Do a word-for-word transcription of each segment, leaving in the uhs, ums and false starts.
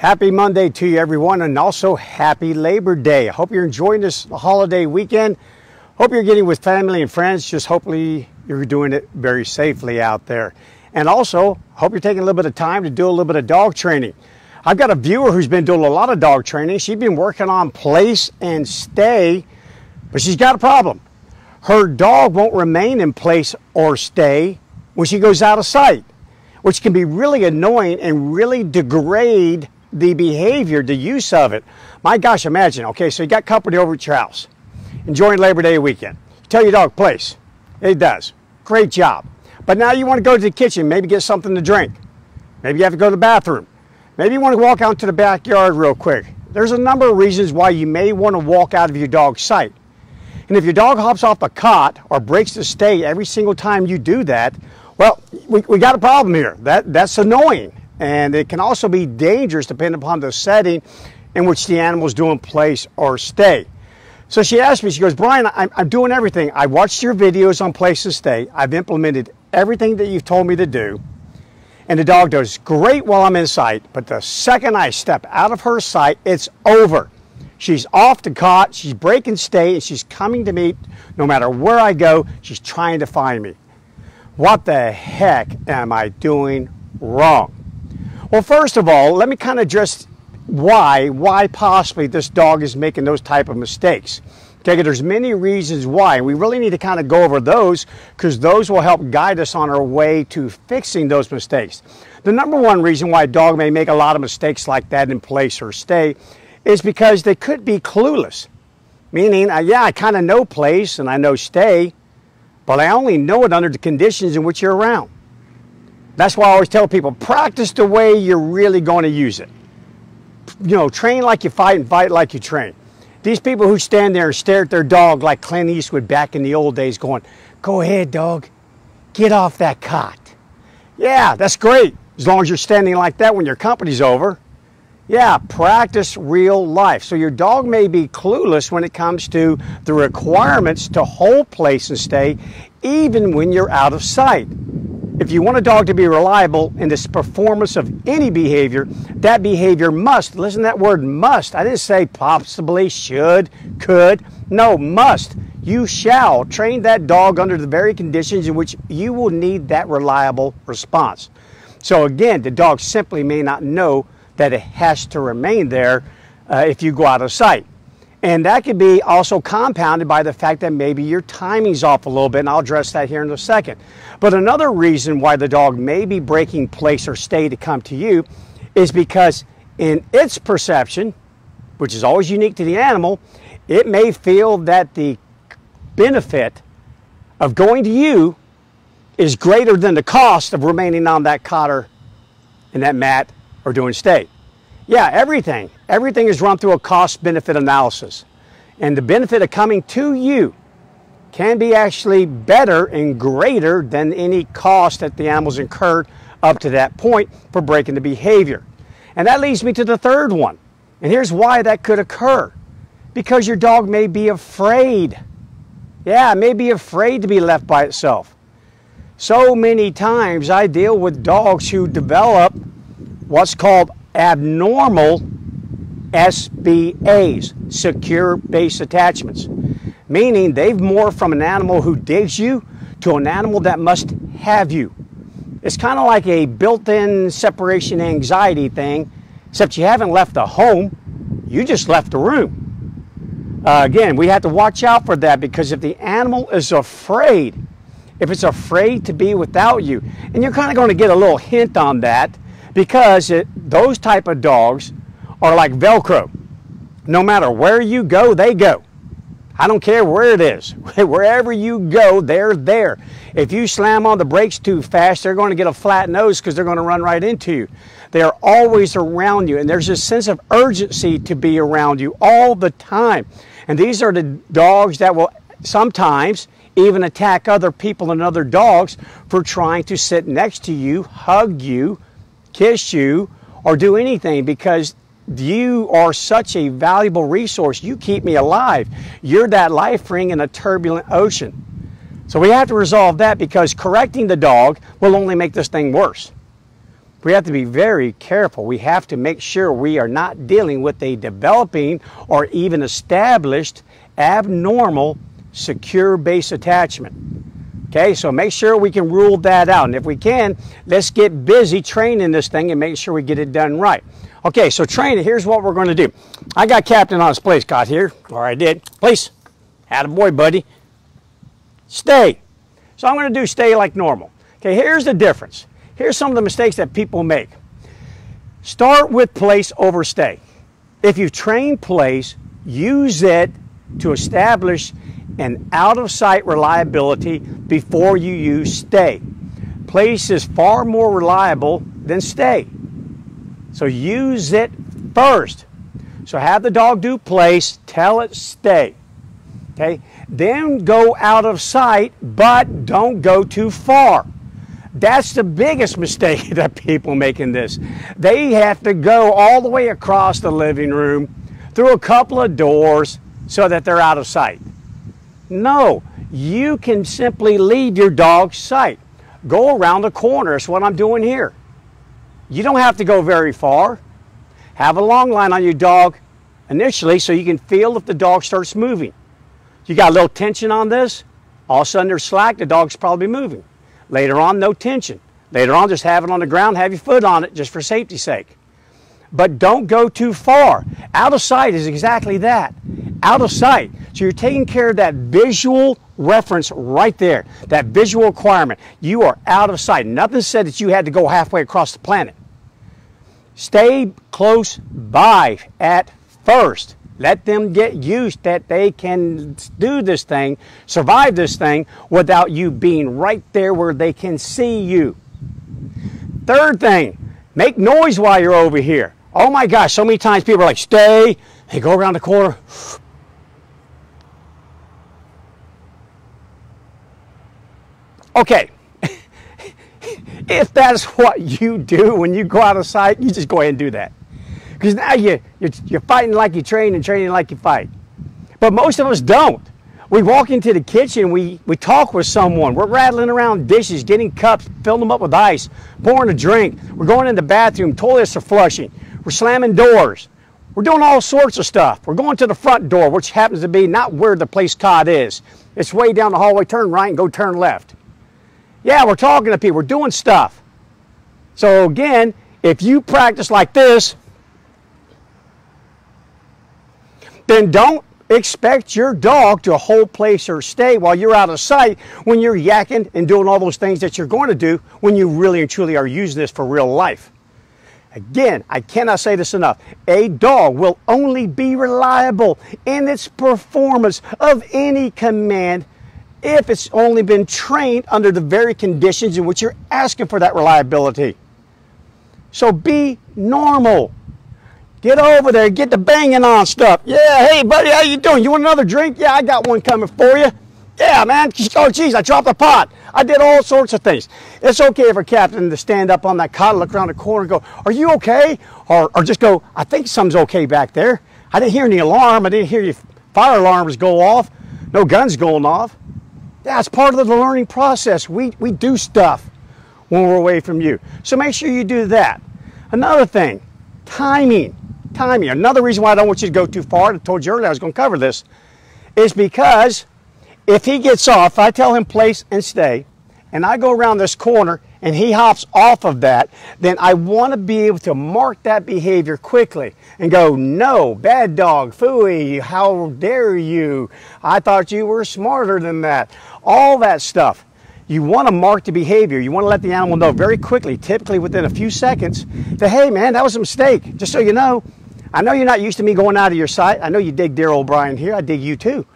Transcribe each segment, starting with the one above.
Happy Monday to you, everyone, and also happy Labor Day. I hope you're enjoying this holiday weekend. Hope you're getting with family and friends. Just hopefully you're doing it very safely out there. And also, hope you're taking a little bit of time to do a little bit of dog training. I've got a viewer who's been doing a lot of dog training. She's been working on place and stay, but she's got a problem. Her dog won't remain in place or stay when she goes out of sight, which can be really annoying and really degrade the behavior, the use of it. My gosh, imagine. Okay, so you got company over at your house, enjoying Labor Day weekend. Tell your dog place. It does. Great job. But now you want to go to the kitchen, maybe get something to drink. Maybe you have to go to the bathroom. Maybe you want to walk out to the backyard real quick. There's a number of reasons why you may want to walk out of your dog's sight. And if your dog hops off the cot or breaks the stay every single time you do that, well, we, we got a problem here. That, that's annoying. And it can also be dangerous depending upon the setting in which the animal's doing place or stay. So she asked me, she goes, Bryan, I'm, I'm doing everything. I watched your videos on place to stay. I've implemented everything that you've told me to do. And the dog does great while I'm in sight. But the second I step out of her sight, it's over. She's off the cot, she's breaking stay, and she's coming to me no matter where I go. She's trying to find me. What the heck am I doing wrong? Well, first of all, let me kind of address why, why possibly this dog is making those type of mistakes. Okay, there's many reasons why, and we really need to kind of go over those because those will help guide us on our way to fixing those mistakes. The number one reason why a dog may make a lot of mistakes like that in place or stay is because they could be clueless. Meaning, uh, yeah, I kind of know place and I know stay, but I only know it under the conditions in which you're around. That's why I always tell people, practice the way you're really going to use it. You know, train like you fight and fight like you train. These people who stand there and stare at their dog like Clint Eastwood back in the old days going, go ahead, dog, get off that cot. Yeah, that's great, as long as you're standing like that when your company's over. Yeah, practice real life. So your dog may be clueless when it comes to the requirements to hold place and stay, even when you're out of sight. If you want a dog to be reliable in this performance of any behavior, that behavior must, listen to that word must. I didn't say possibly, should, could. No, must. You shall train that dog under the very conditions in which you will need that reliable response. So again, the dog simply may not know that it has to remain there uh, if you go out of sight. And that could be also compounded by the fact that maybe your timing's off a little bit, and I'll address that here in a second. But another reason why the dog may be breaking place or stay to come to you is because in its perception, which is always unique to the animal, it may feel that the benefit of going to you is greater than the cost of remaining on that cot or in that mat or doing stay. Yeah, everything. Everything is run through a cost-benefit analysis. And the benefit of coming to you can be actually better and greater than any cost that the animals incurred up to that point for breaking the behavior. And that leads me to the third one. And here's why that could occur. Because your dog may be afraid. Yeah, may be afraid to be left by itself. So many times I deal with dogs who develop what's called abnormal S B As, secure base attachments, meaning they've morphed from an animal who digs you to an animal that must have you. It's kind of like a built-in separation anxiety thing, except you haven't left the home, you just left the room. Uh, again, we have to watch out for that because if the animal is afraid, if it's afraid to be without you, and you're kind of going to get a little hint on that, because it, those type of dogs are like Velcro. No matter where you go, they go. I don't care where it is. Wherever you go, they're there. If you slam on the brakes too fast, they're going to get a flat nose because they're going to run right into you. They are always around you, and there's a sense of urgency to be around you all the time. And these are the dogs that will sometimes even attack other people and other dogs for trying to sit next to you, hug you, kiss you, or do anything because you are such a valuable resource. You keep me alive. You're that life ring in a turbulent ocean. So we have to resolve that because correcting the dog will only make this thing worse. we have to be very careful. We have to make sure we are not dealing with a developing or even established abnormal secure base attachment. Okay, so make sure we can rule that out. And if we can, let's get busy training this thing and make sure we get it done right. Okay, so training, here's what we're going to do. I got Captain on his place cot here, or I did. Please, attaboy, buddy. Stay. So I'm going to do stay like normal. Okay, here's the difference. Here's some of the mistakes that people make. Start with place over stay. If you train place, use it to establish and out-of-sight reliability before you use stay. Place is far more reliable than stay. So use it first. So have the dog do place, tell it stay. Okay? Then go out of sight, but don't go too far. That's the biggest mistake that people make in this. They have to go all the way across the living room, through a couple of doors, so that they're out of sight. No, you can simply leave your dog's sight. Go around the corner. That's what I'm doing here. You don't have to go very far. Have a long line on your dog initially so you can feel if the dog starts moving. You got a little tension on this. All of a sudden there's slack. The dog's probably moving. Later on, no tension. Later on, just have it on the ground. Have your foot on it just for safety's sake. But don't go too far. Out of sight is exactly that. Out of sight. So you're taking care of that visual reference right there, that visual requirement. You are out of sight. Nothing said that you had to go halfway across the planet. Stay close by at first. Let them get used that they can do this thing, survive this thing without you being right there where they can see you. Third thing, make noise while you're over here. Oh my gosh, so many times people are like, stay. They go around the corner. Okay, if that's what you do when you go out of sight, you just go ahead and do that. Because now you, you're, you're fighting like you train and training like you fight. But most of us don't. We walk into the kitchen, we, we talk with someone, we're rattling around dishes, getting cups, filling them up with ice, pouring a drink, we're going in the bathroom, toilets are flushing, we're slamming doors. We're doing all sorts of stuff. We're going to the front door, which happens to be not where the place cot is. It's way down the hallway, turn right and go turn left. Yeah, we're talking to people, we're doing stuff. So again, if you practice like this, then don't expect your dog to hold place or stay while you're out of sight when you're yakking and doing all those things that you're going to do when you really and truly are using this for real life. Again, I cannot say this enough. A dog will only be reliable in its performance of any command if it's only been trained under the very conditions in which you're asking for that reliability. So be normal. Get over there, get the banging on stuff. Yeah, hey buddy, how you doing? You want another drink? Yeah, I got one coming for you. Yeah, man. Oh, geez, I dropped a pot. I did all sorts of things. It's okay for a captain to stand up on that cot, look around the corner and go, are you okay? Or, or just go, I think something's okay back there. I didn't hear any alarm. I didn't hear your fire alarms go off. No guns going off. That's part of the learning process. We, we do stuff when we're away from you. So make sure you do that. Another thing, timing. Timing. Another reason why I don't want you to go too far, I told you earlier I was going to cover this, is because if he gets off, I tell him place and stay, and I go around this corner and he hops off of that, then I want to be able to mark that behavior quickly and go, no, bad dog, phooey, how dare you? I thought you were smarter than that. All that stuff. You want to mark the behavior. You want to let the animal know very quickly, typically within a few seconds, that, hey, man, that was a mistake. Just so you know, I know you're not used to me going out of your sight. I know you dig dear old Bryan here. I dig you too.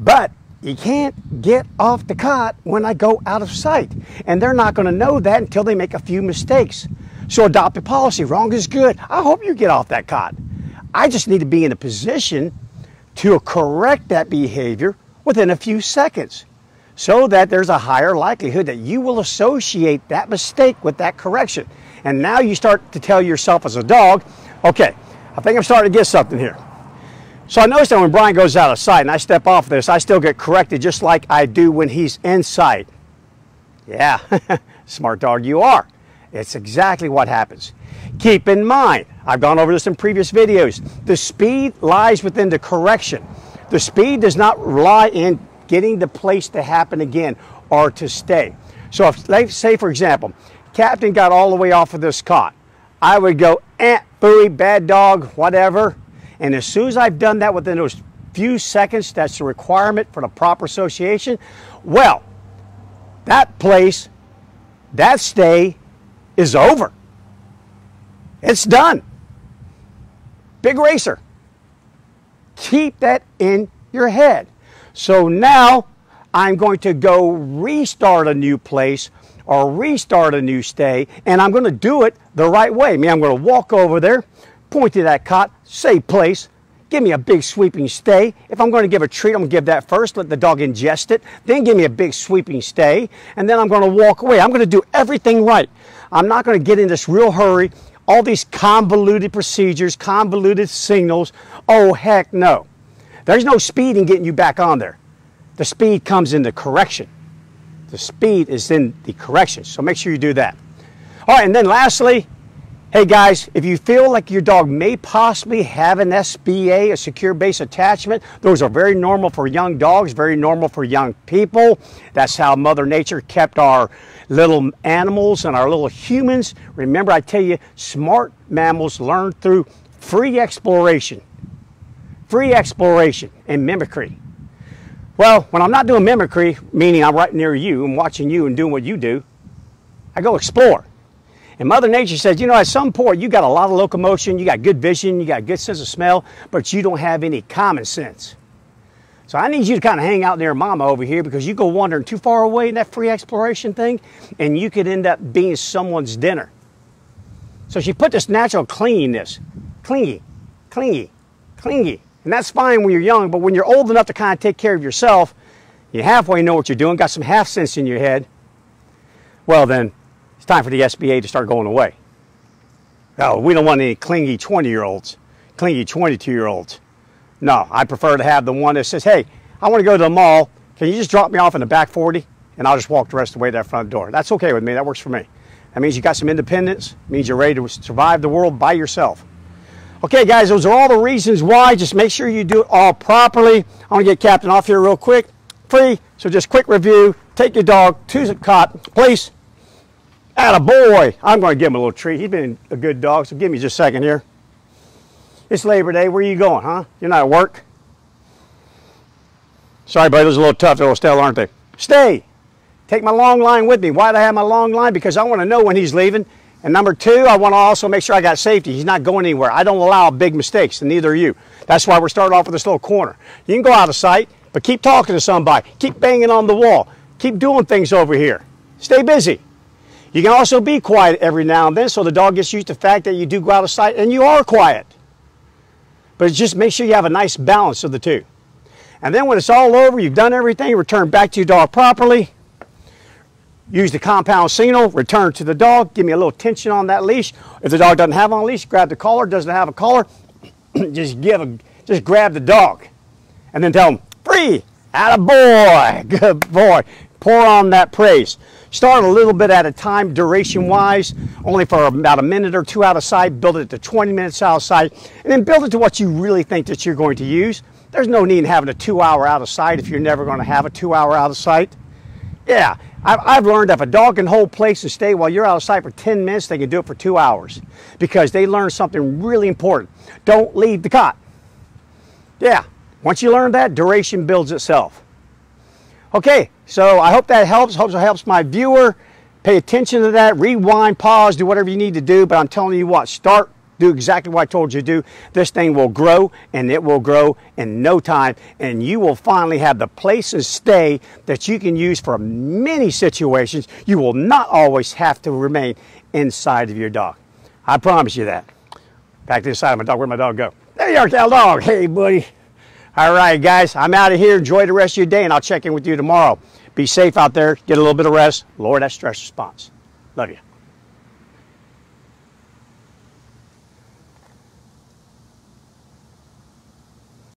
But you can't get off the cot when I go out of sight. And they're not going to know that until they make a few mistakes. So adopt a policy. Wrong is good. I hope you get off that cot. I just need to be in a position to correct that behavior within a few seconds so that there's a higher likelihood that you will associate that mistake with that correction. And now you start to tell yourself as a dog, okay, I think I'm starting to get something here. So I noticed that when Bryan goes out of sight and I step off this, I still get corrected just like I do when he's in sight. Yeah, smart dog you are. It's exactly what happens. Keep in mind, I've gone over this in previous videos, the speed lies within the correction. The speed does not rely in getting the place to happen again or to stay. So if, let's say, for example, Captain got all the way off of this cot. I would go, eh, buoy, bad dog, whatever. And as soon as I've done that within those few seconds, that's the requirement for the proper association. Well, that place, that stay is over. It's done. Big racer. Keep that in your head. So now I'm going to go restart a new place or restart a new stay, and I'm going to do it the right way. I mean, I'm going to walk over there, point to that cot, say place, give me a big sweeping stay. If I'm going to give a treat, I'm going to give that first, let the dog ingest it, then give me a big sweeping stay, and then I'm going to walk away. I'm going to do everything right. I'm not going to get in this real hurry, all these convoluted procedures, convoluted signals. Oh, heck no. There's no speed in getting you back on there. The speed comes in the correction. The speed is in the correction, so make sure you do that. All right, and then lastly, hey guys, if you feel like your dog may possibly have an S B A, a secure base attachment, those are very normal for young dogs, very normal for young people. That's how Mother Nature kept our little animals and our little humans. Remember, I tell you, smart mammals learn through free exploration, free exploration and mimicry. Well, when I'm not doing mimicry, meaning I'm right near you and watching you and doing what you do, I go explore. And Mother Nature says, you know, at some point, you got a lot of locomotion, you got good vision, you got good sense of smell, but you don't have any common sense. So I need you to kind of hang out near Mama over here, because you go wandering too far away in that free exploration thing, and you could end up being someone's dinner. So she put this natural clinginess, clingy, clingy, clingy. And that's fine when you're young, but when you're old enough to kind of take care of yourself, you halfway know what you're doing, got some half sense in your head, well then, it's time for the S B A to start going away. Oh, we don't want any clingy twenty-year-olds, clingy twenty-two-year-olds. No, I prefer to have the one that says, hey, I want to go to the mall. Can you just drop me off in the back forty? And I'll just walk the rest of the way to that front door. That's okay with me. That works for me. That means you got some independence. It means you're ready to survive the world by yourself. Okay, guys, those are all the reasons why. Just make sure you do it all properly. I want to get Captain off here real quick. Free, so just quick review. Take your dog to the cot, please. Attaboy. I'm going to give him a little treat. He's been a good dog, so give me just a second here. It's Labor Day. Where are you going, huh? You're not at work? Sorry, buddy. Those are a little tough. They're a little stale, aren't they? Stay. Take my long line with me. Why do I have my long line? Because I want to know when he's leaving. And number two, I want to also make sure I got safety. He's not going anywhere. I don't allow big mistakes, and neither are you. That's why we're starting off with this little corner. You can go out of sight, but keep talking to somebody. Keep banging on the wall. Keep doing things over here. Stay busy. You can also be quiet every now and then, so the dog gets used to the fact that you do go out of sight and you are quiet. But just make sure you have a nice balance of the two. And then when it's all over, you've done everything, return back to your dog properly. Use the compound signal, return to the dog, give me a little tension on that leash. If the dog doesn't have on a leash, grab the collar. Doesn't have a collar, just give a, just grab the dog. And then tell him, free, attaboy, good boy. Pour on that praise. Start a little bit at a time, duration-wise, only for about a minute or two out of sight. Build it to twenty minutes out of sight, and then build it to what you really think that you're going to use. There's no need in having a two-hour out of sight if you're never going to have a two-hour out of sight. Yeah, I've learned if a dog can hold place and stay while you're out of sight for ten minutes, they can do it for two hours because they learned something really important. Don't leave the cot. Yeah, once you learn that, duration builds itself. Okay, so I hope that helps. Hope it helps my viewer. Pay attention to that. Rewind, pause, do whatever you need to do. But I'm telling you what, start. Do exactly what I told you to do. This thing will grow, and it will grow in no time. And you will finally have the place and stay that you can use for many situations. You will not always have to remain inside of your dog. I promise you that. Back to the side of my dog. Where'd my dog go? There you are, cow dog. Hey, buddy. All right, guys, I'm out of here. Enjoy the rest of your day, and I'll check in with you tomorrow. Be safe out there. Get a little bit of rest. Lower that stress response. Love you.